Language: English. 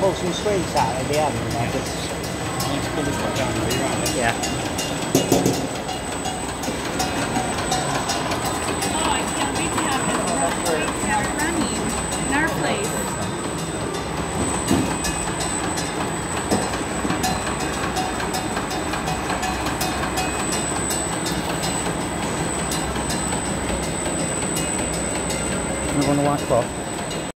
pull some sweets out at the end. Yeah. I need to pull this one down, are you right there? Yeah. Oh, I can't wait to have this sweets that are running in our place. You want a white cloth?